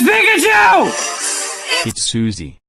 It's Pikachu! It's Susie.